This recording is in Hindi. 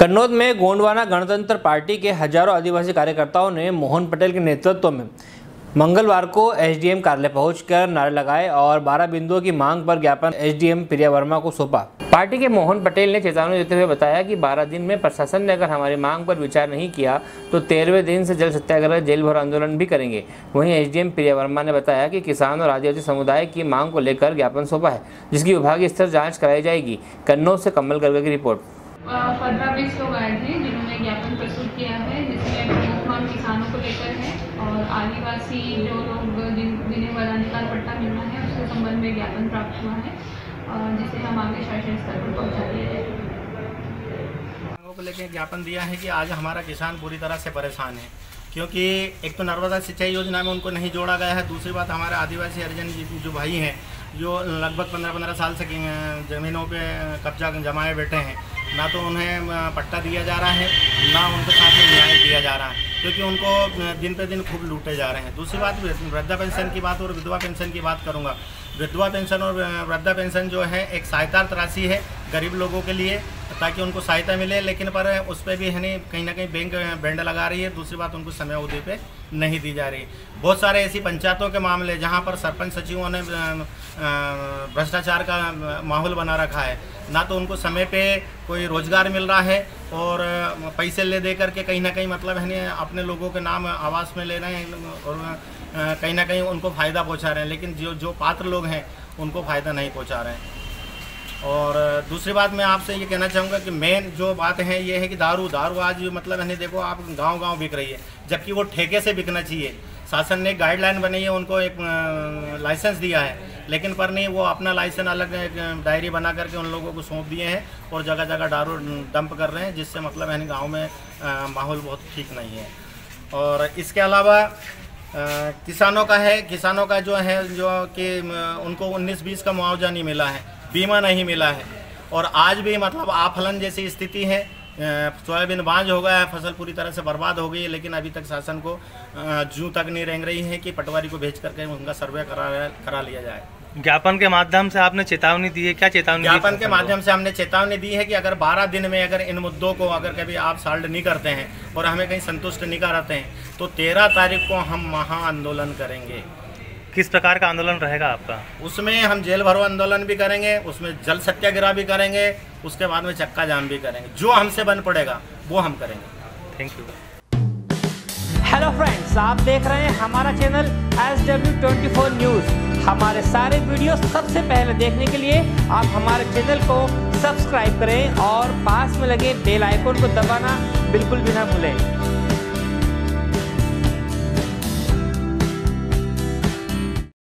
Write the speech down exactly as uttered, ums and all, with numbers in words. कन्नौज में गोंडवाना गणतंत्र पार्टी के हजारों आदिवासी कार्यकर्ताओं ने मोहन पटेल के नेतृत्व में मंगलवार को एसडीएम कार्यालय पहुंचकर नारे लगाए और बारह बिंदुओं की मांग पर ज्ञापन एसडीएम प्रिया वर्मा को सौंपा। पार्टी के मोहन पटेल ने चेतावनी देते हुए बताया कि बारह दिन में प्रशासन ने अगर हमारी मांग पर विचार नहीं किया तो तेरहवें दिन से जल सत्याग्रह जेल भरो आंदोलन भी करेंगे। वहीं एसडीएम प्रिया वर्मा ने बताया कि किसान और आदिवासी समुदाय की मांग को लेकर ज्ञापन सौंपा है, जिसकी विभागीय स्तर जाँच कराई जाएगी। कन्नौज से कमल गर्ग की रिपोर्ट। पंद्रह बीस लोग आए थे जिन्होंने ज्ञापन प्रस्तुत किया है, जिसमें प्रमुख मांग किसानों को लेकर है और आदिवासी जो लोग जिन्हें वनाधिकार पट्टा मिलना है उसके संबंध में ज्ञापन प्राप्त हुआ है, जिसे हम आगे शासन स्तर पर पहुँचा दिए हैं। मांगों को लेकर ज्ञापन दिया है कि आज हमारा किसान पूरी तरह से परेशान है, क्योंकि एक तो नर्मदा सिंचाई योजना में उनको नहीं जोड़ा गया है। दूसरी बात, हमारे आदिवासी हरिजन जो भाई हैं जो लगभग पंद्रह पंद्रह साल से ज़मीनों पे कब्जा जमाए बैठे हैं, ना तो उन्हें पट्टा दिया जा रहा है ना उनके साथ में न्याय दिया जा रहा है, क्योंकि उनको दिन पे दिन खूब लूटे जा रहे हैं। दूसरी बात, वृद्धा पेंशन की बात और विधवा पेंशन की बात करूँगा। विधवा पेंशन और वृद्धा पेंशन जो है एक सहायता राशि है गरीब लोगों के लिए, ताकि उनको सहायता मिले, लेकिन पर उस पर भी है नहीं, कहीं ना कहीं बैंक बैंड लगा रही है। दूसरी बात, उनको समय उदय पे नहीं दी जा रही। बहुत सारे ऐसी पंचायतों के मामले जहां पर सरपंच सचिवों ने भ्रष्टाचार का माहौल बना रखा है, ना तो उनको समय पे कोई रोजगार मिल रहा है और पैसे ले दे करके कहीं ना कहीं मतलब है नहीं अपने लोगों के नाम आवास में ले रहे हैं और कहीं ना कहीं उनको फ़ायदा पहुँचा रहे हैं, लेकिन जो जो पात्र लोग हैं उनको फ़ायदा नहीं पहुँचा रहे हैं। और दूसरी बात, मैं आपसे ये कहना चाहूँगा कि मेन जो बात है ये है कि दारू दारू आज मतलब है देखो आप गांव गांव बिक रही है, जबकि वो ठेके से बिकना चाहिए। शासन ने गाइडलाइन बनाई है, उनको एक लाइसेंस दिया है, लेकिन पर नहीं, वो अपना लाइसेंस अलग एक डायरी बना करके उन लोगों को सौंप दिए हैं और जगह जगह दारू डंप कर रहे हैं, जिससे मतलब है गाँव में माहौल बहुत ठीक नहीं है। और इसके अलावा आ, किसानों का है किसानों का जो है जो कि उनको उन्नीस बीस का मुआवजा नहीं मिला है, बीमा नहीं मिला है, और आज भी मतलब आफलन जैसी स्थिति है। सोयाबीन बांझ हो गया है, फसल पूरी तरह से बर्बाद हो गई है, लेकिन अभी तक शासन को जूं तक नहीं रेंग रही है कि पटवारी को भेज करके उनका सर्वे करा करा लिया जाए। ज्ञापन के माध्यम से आपने चेतावनी दी है, क्या चेतावनी? ज्ञापन के माध्यम से हमने चेतावनी दी है कि अगर बारह दिन में अगर इन मुद्दों को अगर कभी आप सॉल्व नहीं करते हैं और हमें कहीं संतुष्ट नहीं कराते हैं तो तेरह तारीख को हम महा आंदोलन करेंगे। किस प्रकार का आंदोलन रहेगा आपका? उसमें हम जेल भरो आंदोलन भी करेंगे, उसमें जल सत्याग्रह भी करेंगे, उसके बाद में चक्का जाम भी करेंगे। जो हमसे बन पड़ेगा वो हम करेंगे। Thank you. हेलो फ्रेंड्स, आप देख रहे हैं हमारा चैनल एस डब्ल्यू चौबीस न्यूज़। हमारे सारे वीडियो सबसे पहले देखने के लिए आप हमारे चैनल को सब्सक्राइब करें और पास में लगे बेल आइकन को दबाना बिल्कुल भी ना भूलें।